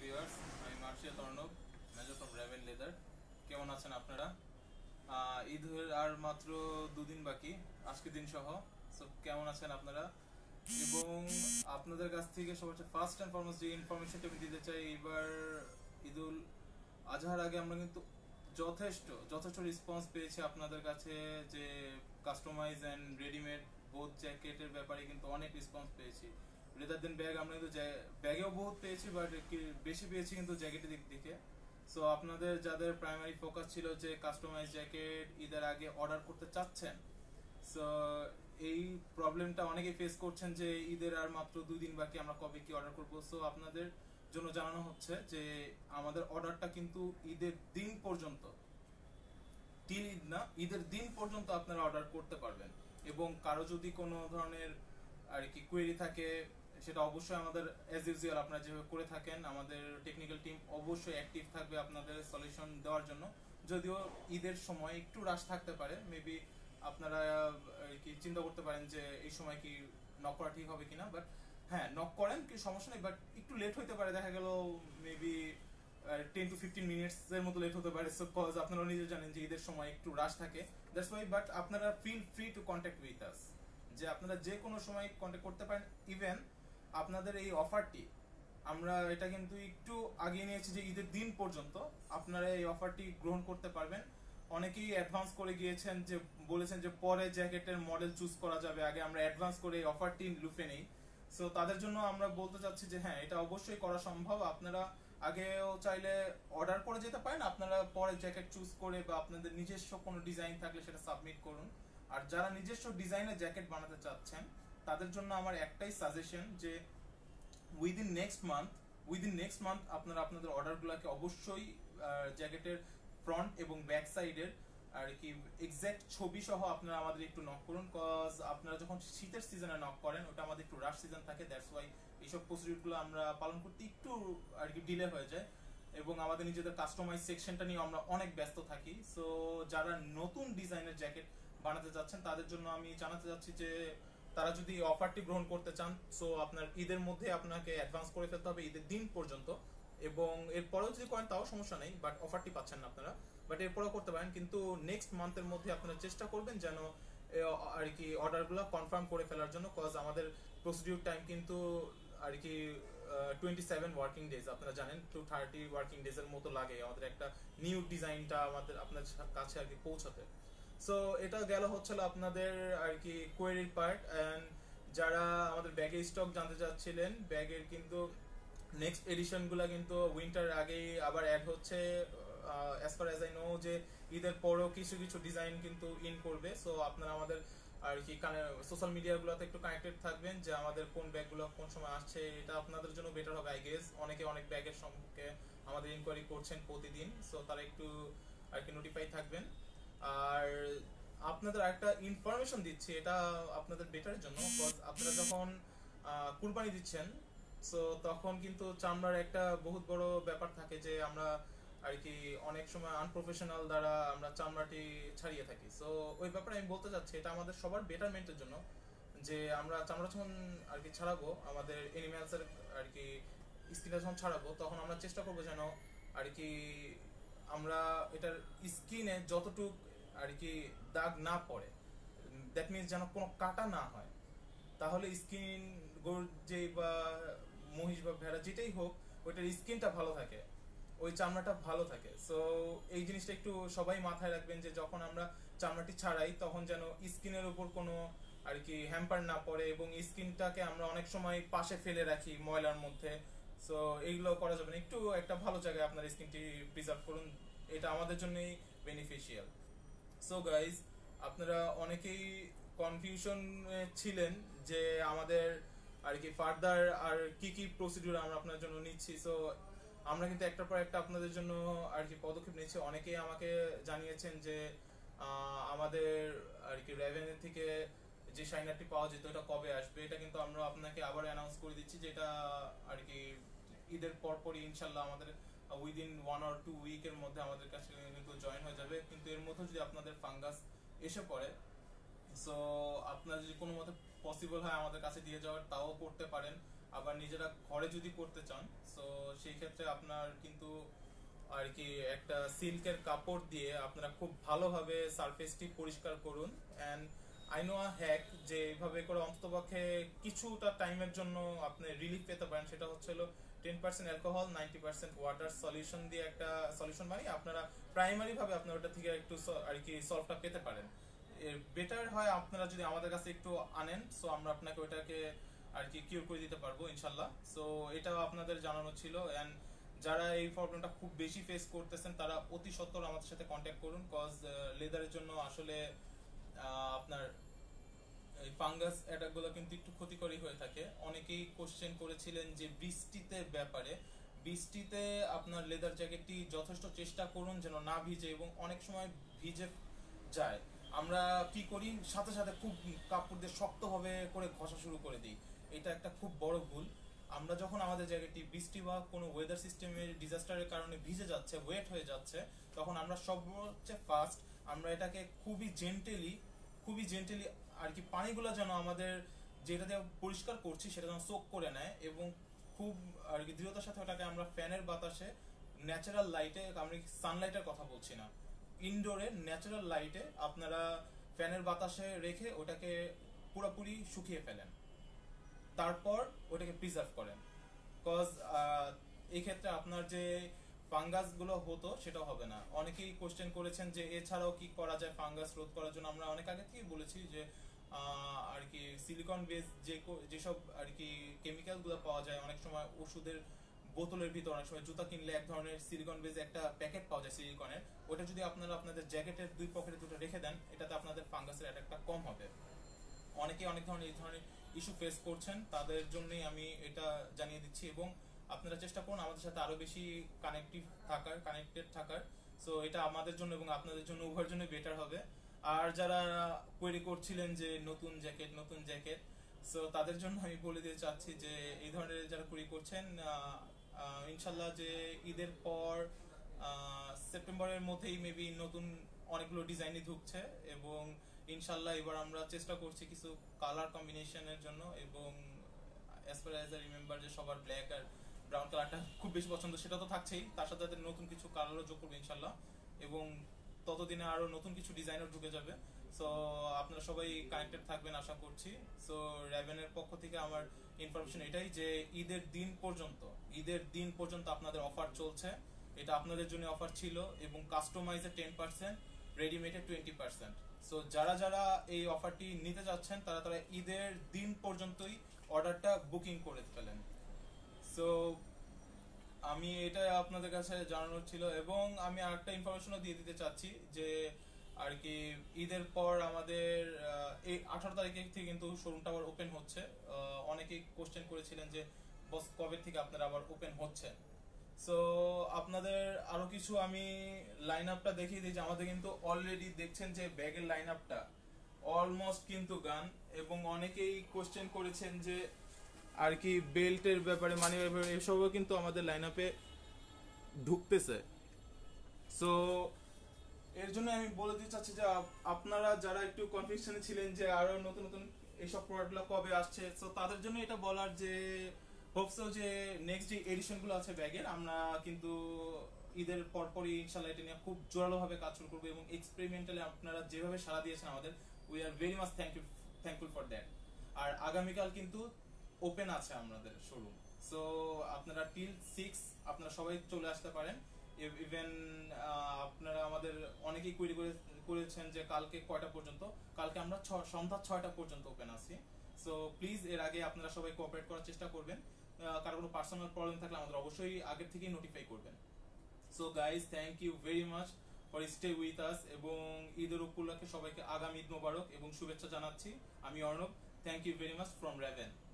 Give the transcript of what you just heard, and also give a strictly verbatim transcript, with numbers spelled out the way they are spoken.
Hi viewers I am Arshiya तर्णव major from Raven leather केमन आছেন আপনারা ঈদের আর মাত্র दो দিন বাকি আজকে দিন সহ সো কেমন আছেন আপনারা এবং আপনাদের কাছ থেকে সবচেয়ে ফার্স্ট এন্ড ফরমোস্ট যে ইনফরমেশনটা আমি দিতে চাই এবার ঈদুল আজহার আগে আমরা কিন্তু যথেষ্ট যথেষ্ট রেসপন্স পেয়েছে আপনাদের কাছে যে কাস্টমাইজ এন্ড রেডিমেড বোথ জ্যাকেটের ব্যাপারে কিন্তু অনেক রেসপন্স পেয়েছি রেদার দেন ব্যাগ আমরা কিন্তু ব্যাগেও বহুত পেয়েছি বাট বেশি পেয়েছি কিন্তু জ্যাকেটের দিক থেকে সো আপনাদের যাদের প্রাইমারি ফোকাস ছিল যে কাস্টমাইজ জ্যাকেট ঈদের আগে অর্ডার করতে চাচ্ছেন সো এই প্রবলেমটা অনেকেই ফেস করছেন যে ঈদের আর মাত্র দুই দিন বাকি আমরা কবে কি অর্ডার করব সো আপনাদের জন্য জানানো হচ্ছে যে আমাদের অর্ডারটা কিন্তু ঈদের দিন পর্যন্ত তিন ঈদ না ঈদের দিন পর্যন্ত আপনারা অর্ডার করতে পারবেন এবং কারো যদি কোনো ধরনের আর কি কোয়েরি থাকে সেটা অবশ্যই আমাদের এজ ইউজুয়াল আপনারা যেভাবে করে থাকেন আমাদের টেকনিক্যাল টিম অবশ্যই অ্যাক্টিভ থাকবে আপনাদের সলিউশন দেওয়ার জন্য যদিও ঈদের সময় একটু রাশ থাকতে পারে মেবি আপনারা কি চিন্তা করতে পারেন যে এই সময় কি নক করা ঠিক হবে কিনা বাট হ্যাঁ নক করেন কি সমস্যা নেই বাট একটু লেট হতে পারে দেখা গেল maybe ten to fifteen minutes এর মতো লেট হতে পারে সো কজ আপনারা নিজে জানেন যে ঈদের সময় একটু রাশ থাকে দ্যাটস ওয়াই বাট আপনারা feel free to contact with us যে আপনারা যে কোনো সময় কন্ট্যাক্ট করতে পারেন ইভেন আপনাদের এই অফারটি আমরা এটা কিন্তু একটু আগে নিয়েছি যে ঈদের দিন পর্যন্ত আপনারা এই অফারটি গ্রহণ করতে পারবেন অনেকেই অ্যাডভান্স করে গিয়েছেন যে বলেছেন যে পরে জ্যাকেটের মডেল চুজ করা যাবে আগে আমরা অ্যাডভান্স করে এই অফারটি লুফে নেই সো তাদের জন্য আমরা বলতে চাচ্ছি যে হ্যাঁ এটা অবশ্যই করা সম্ভব আপনারা আগেও চাইলে অর্ডার করে যেতে পারেন আপনারা পরে জ্যাকেট চুজ করে বা আপনাদের নিজস্ব কোনো ডিজাইন থাকলে সেটা সাবমিট করুন আর যারা নিজস্ব ডিজাইনের জ্যাকেট বানাতে চাচ্ছেন তাদের জন্য আমার একটাই সাজেশন যে within next month within next month আপনারা আপনাদের অর্ডারগুলোকে অবশ্যই জ্যাকেটের ফ্রন্ট এবং ব্যাক সাইডের আর কি এক্স্যাক্ট ছবি সহ আপনারা আমাদের একটু নক করুন কজ আপনারা যখন শীতের সিজনে নক করেন ওটা আমাদের একটু রাশ সিজন থাকে দ্যাটস ওয়াই এইসব প্রসিডিউরগুলো আমরা পালন করতে একটু আর কি ডিলে হয়ে যায় এবং আমাদের নিজেদের কাস্টমাইজ সেকশনটা নিয়ে আমরা অনেক ব্যস্ত থাকি সো যারা নতুন ডিজাইনের জ্যাকেট বানাতে যাচ্ছেন তাদের জন্য আমি জানাতে যাচ্ছি যে তারা যদি অফারটি গ্রহণ করতে চান সো আপনার ঈদের মধ্যে আপনাকে অ্যাডভান্স করে ফেলতে হবে ঈদের দিন পর্যন্ত এবং এরপরেও যদি করেন তাও সমস্যা নেই বাট অফারটি পাচ্ছেন না আপনারা বাট এরপরেও করতে পারেন কিন্তু নেক্সট মান্থের মধ্যে আপনারা চেষ্টা করবেন যেন আর কি অর্ডারগুলো কনফার্ম করে ফেলার জন্য কজ আমাদের প্রসিডিউর টাইম কিন্তু আর কি টোয়েন্টি সেভেন ওয়ার্কিং ডেজ আপনারা জানেন টু থার্টি ওয়ার্কিং ডেজ এর মতো লাগে আমাদের একটা নিউ ডিজাইনটা আমাদের আপনার কাছে আর কি পৌঁছাতে সো এটা গেল হচ্ছিল আপনাদের আর কি কোয়েরির পার্ট এন্ড যারা আমাদের ব্যাগের স্টক জানতে চাচ্ছিলেন ব্যাগের কিন্তু নেক্সট এডিশনগুলো কিন্তু উইন্টার আগেই আবার অ্যাড হচ্ছে as far as I know যে ঈদের পরেও কিছু কিছু ডিজাইন কিন্তু ইন করবে সো আপনারা আমাদের আর কি সোশ্যাল মিডিয়াগুলোতে একটু কানেক্টেড থাকবেন যে আমাদের কোন ব্যাগগুলো কোন সময় আসছে এটা আপনাদের জন্য বেটার হবে আই গেস অনেকে অনেক ব্যাগের সম্পর্কে আমাদের ইনকোয়ারি করছেন প্রতিদিন সো তারা একটু আর কি নোটিফাই থাকবেন আর আপনাদের একটা ইনফরমেশন দিচ্ছি এটা আপনাদের বেটারের জন্য আপনারা যখন কুরবানি দিচ্ছেন সো তখন কিন্তু চামড়ার একটা বহুত বড় ব্যাপার থাকে যে আমরা আর কি অনেক সময় আনপ্রফেশনাল দ্বারা আমরা চামড়াটি ছাড়িয়ে থাকি সো ওই ব্যাপারে আমি বলতে চাচ্ছি এটা আমাদের সবার বেটারমেন্টের জন্য যে আমরা চামড়া যখন আর কি ছাড়াবো আমাদের অ্যানিম্যালসের আর কি স্কিনটা যখন ছাড়াবো তখন আমরা চেষ্টা করবো যেন আর কি আমরা এটার স্কিনে যতটুকু আর কি দাগ না পড়ে দ্যাট মিনস যেন কোনো কাটা না হয় তাহলে স্কিন গরুর যে বা মহিষ বা ভেড়া যেটাই হোক ওইটার স্কিনটা ভালো থাকে ওই চামড়াটা ভালো থাকে সো এই জিনিসটা একটু সবাই মাথায় রাখবেন যে যখন আমরা চামড়াটি ছাড়াই তখন যেন স্কিনের উপর কোনো আর কি হ্যাম্পার না পড়ে এবং স্কিনটাকে আমরা অনেক সময় পাশে ফেলে রাখি ময়লার মধ্যে সো এইগুলো করা যাবে না একটু একটা ভালো জায়গায় আপনার স্কিনটি প্রিজার্ভ করুন এটা আমাদের জন্যই বেনিফিশিয়াল সো গাইজ আপনারা অনেকেই কনফিউশন ছিলেন যে আমাদের আর কি ফার্দার আর কি কি প্রসিডিউর আমরা আপনার জন্য নিচ্ছি সো আমরা কিন্তু একটার পর একটা আপনাদের জন্য আর কি পদক্ষেপ নিচ্ছি অনেকেই আমাকে জানিয়েছেন যে আমাদের আর কি রেভেনিউ থেকে যে শাইনারটি পাওয়া যেত এটা কবে আসবে এটা কিন্তু আমরা আপনাকে আবার অ্যানাউন্স করে দিচ্ছি যেটা আর কি ঈদের পরপরই ইনশাল্লাহ আমাদের উইদিন ওয়ান অর টু উইকের মধ্যে আমাদের কাছে কিন্তু জয়েন হয়ে যাবে কিন্তু এর মধ্যে যদি আপনাদের ফাঙ্গাস এসে পড়ে সো আপনারা যদি কোনো মতে পসিবল হয় আমাদের কাছে দিয়ে যাওয়ার তাও করতে পারেন আবার নিজেরা ঘরে যদি করতে চান সো সেই ক্ষেত্রে আপনার কিন্তু আর কি একটা সিল্কের কাপড় দিয়ে আপনারা খুব ভালোভাবে সারফেসটি পরিষ্কার করুন। And I know a hack যে এইভাবে করে অন্ততপক্ষে কিছুটা টাইমের জন্য আপনি রিলিফ পেতে পারেন, সেটা হচ্ছিল ten percent alcohol ninety percent water solution দিয়ে একটা সলিউশন বানিয়ে আপনারা প্রাইমারি ভাবে আপনার ওটা থেকে একটু আর কি সলভটা পেতে পারেন। বেটার হয় আপনারা যদি আমাদের কাছে একটু আনেন, সো আমরা আপনাকে ওইটাকে আর কি কিউর করে দিতে পারবো ইনশাল্লাহ। সো এটাও আপনাদের জানানো ছিল। অ্যান্ড যারা এই প্রবলেমটা খুব বেশি ফেস করতেছেন তারা অতি সত্বর আমাদের সাথে কন্ট্যাক্ট করুন, কজ লেদারের জন্য আসলে আপনার এই ফাঙ্গাস অ্যাটাকগুলো কিন্তু একটু ক্ষতিকরী হয়ে থাকে। অনেকেই কোশ্চেন করেছিলেন যে বৃষ্টিতে ব্যাপারে, বৃষ্টিতে আপনার লেদার জ্যাকেটটি যথেষ্ট চেষ্টা করুন যেন না ভিজে, এবং অনেক সময় ভিজে যায় আমরা কি করি সাথে সাথে খুব কাপড় দিয়ে শক্তভাবে করে ঘষা শুরু করে দিই, এটা একটা খুব বড় ভুল। আমরা যখন আমাদের জায়গাটি বৃষ্টি বা কোনো ওয়েদার সিস্টেমের ডিজাস্টারের কারণে ভিজে যাচ্ছে, ওয়েট হয়ে যাচ্ছে, তখন আমরা সবচেয়ে ফার্স্ট আমরা এটাকে খুবই জেন্টেলি খুবই জেন্টেলি আর কি পানিগুলো যেন আমাদের যেটা দিয়ে পরিষ্কার করছি সেটা যেন সোক করে নেয়, এবং খুব আর কি দৃঢ়তার সাথে ওটাকে আমরা ফ্যানের বাতাসে ন্যাচারাল লাইটে, আমি সানলাইটের কথা বলছি না, ইনডোরে ন্যাচারাল লাইটে আপনারা ফ্যানের বাতাসে রেখে ওটাকে পুরোপুরি শুকিয়ে ফেলেন, তারপর ওটাকে প্রিজার্ভ করেন, কজ এই ক্ষেত্রে আপনার যে ফাঙ্গাসগুলো হতো সেটা হবে না। অনেকেই কোশ্চেন করেছেন যে এছাড়াও কি করা যায় ফাঙ্গাস রোধ করার জন্য। আমরা অনেক আগে থেকেই বলেছি যে আর কি সিলিকন বেস যে যেসব আর কি কেমিক্যালগুলো পাওয়া যায়, অনেক সময় ওষুধের বোতলের ভিতর অনেক সময় জুতা কিনলে এক ধরনের সিলিকন বেস একটা প্যাকেট পাওয়া যায় সিলিকনের, ওটা যদি আপনারা আপনাদের জ্যাকেটের দুই পকেটে দুটো রেখে দেন এটাতে আপনাদের ফাঙ্গাসের অ্যাটাকটা কম হবে। অনেকে অনেক ধরনের এই ধরনের ইস্যু ফেস করছেন, তাদের জন্যই আমি এটা জানিয়ে দিচ্ছি, এবং আপনারা চেষ্টা করুন আমাদের সাথে আরো বেশি কানেক্টিভ থাকার কানেক্টেড থাকার। সো এটা আমাদের জন্য এবং আপনাদের জন্য উভয়ের জন্য বেটার হবে। আর যারা কোয়েরি করছিলেন যে নতুন জ্যাকেট নতুন জ্যাকেট সো তাদের জন্য আমি বলে দিতে চাচ্ছি যে এই ধরনের যারা কোয়েরি করছেন ইনশাল্লাহ যে ঈদের পর সেপ্টেম্বরের মধ্যেই মেবি নতুন অনেকগুলো ডিজাইনই ঢুকছে, এবং ইনশাল্লাহ এবার আমরা চেষ্টা করছি কিছু কালার কম্বিনেশনের জন্য, এবং as far as I remember যে সবার ব্ল্যাক আর ব্রাউন কালারটা খুব বেশি পছন্দ, সেটা তো থাকছেই, তার সাথে নতুন কিছু কালারও যোগ করবো ইনশাল্লাহ, এবং ততদিনে আরও নতুন কিছু ডিজাইনও ঢুকে যাবে। সো আপনারা সবাই কানেক্টেড থাকবেন আশা করছি। সো র্যাভেনের পক্ষ থেকে আমার ইনফরমেশন এটাই যে ঈদের দিন পর্যন্ত ঈদের দিন পর্যন্ত আপনাদের অফার চলছে, এটা আপনাদের জন্য অফার ছিল, এবং কাস্টমাইজে টেন পার্সেন্ট রেডিমেডে টোয়েন্টি পার্সেন্ট। সো যারা যারা এই অফারটি নিতে যাচ্ছেন তারা তারা ঈদের দিন পর্যন্তই অর্ডারটা বুকিং করে ফেলেন। সো আমি এটা আপনাদের কাছে জানানো ছিল, এবং আমি আরেকটা ইনফরমেশনও দিয়ে দিতে চাচ্ছি যে আর কি ঈদের পর আমাদের এই আঠারো তারিখে থেকে কিন্তু শোরুমটা আবার ওপেন হচ্ছে। অনেকেই কোশ্চেন করেছিলেন যে বস কবে থেকে আপনারা আবার ওপেন হচ্ছেন। সো আপনাদের আরো কিছু আমি লাইন আপটা দেখিয়ে দিই যে আমাদের কিন্তু অলরেডি দেখছেন যে ব্যাগের লাইন আপটা অলমোস্ট কিন্তু গান, এবং অনেকেই কোশ্চেন করেছেন যে আর কি বেল্টের ব্যাপারে মানে এসবও কিন্তু আমাদের লাইন আপে ঢুকতেছে। সো এর জন্য আমি বলে দিতে চাচ্ছি যে আপনারা যারা একটু কনফিউশনে ছিলেন যে আরো নতুন নতুন এইসব প্রোডাক্টগুলো কবে আসছে, সো তাদের জন্য এটা বলার যে হোপসো যে নেক্সট যে এডিশনগুলো আছে ব্যাগের আমরা কিন্তু ঈদের পরপরই ইনশাল্লাহ এটা নিয়ে খুব জোরালোভাবে কাজ শুরু করবো, এবং এক্সপেরিমেন্টালি আপনারা যেভাবে সাড়া দিয়েছেন আমাদের we are very much thank you thankful for that. আর আগামীকাল কিন্তু ওপেন আছে আমাদের শোরুম, সো আপনারা টিল সিক্স আপনারা সবাই চলে আসতে পারেন। ইভেন আপনারা আমাদের অনেকেই কোয়েরি করেছেন যে কালকে কয়টা পর্যন্ত, কালকে আমরা ছ সন্ধ্যা ছয়টা পর্যন্ত ওপেন আছি। সো প্লিজ এর আগে আপনারা সবাই কোঅপারেট করার চেষ্টা করবেন, কারো কোনো পার্সোনাল প্রবলেম থাকলে আমাদের অবশ্যই আগে থেকেই নোটিফাই করবেন। So guys thank you very much for stay with us, এবং ঈদের উপলক্ষে সবাইকে আগামী ঈদ মোবারক এবং শুভেচ্ছা জানাচ্ছি। আমি Arnab, thank you very much from raven.